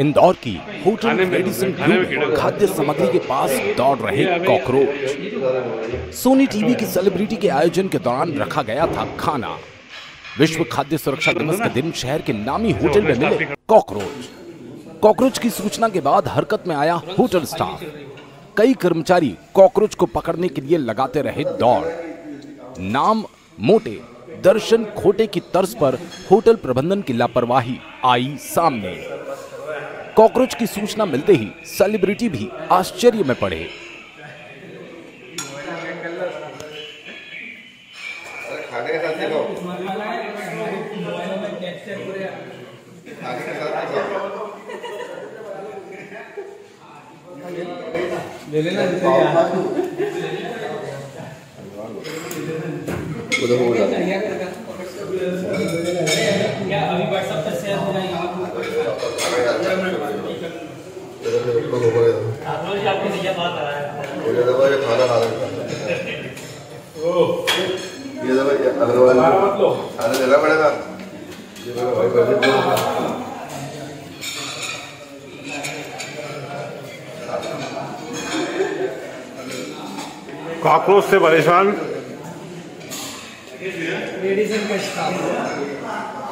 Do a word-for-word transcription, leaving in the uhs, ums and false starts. इंदौर की hotel Radisson Blu खाद्य सामग्री के पास दौड़ रहे कॉकरोच। सोनी टीवी की सेलिब्रिटी के आयोजन के दौरान रखा गया था खाना। विश्व खाद्य सुरक्षा दिवस के दिन शहर के नामी होटल में मिले कॉकरोच। कॉकरोच की सूचना के बाद हरकत में आया होटल स्टाफ। कई कर्मचारी कॉकरोच को पकड़ने के लिए लगाते रहे दौड़। नाम मोटे, दर्शन खोटे की तर्ज पर होटल प्रबंधन की लापरवाही आई सामने। कॉकरोच की सूचना मिलते ही सेलिब्रिटी भी आश्चर्य में पड़े। कॉकरोच से परेशान लेडीज इनका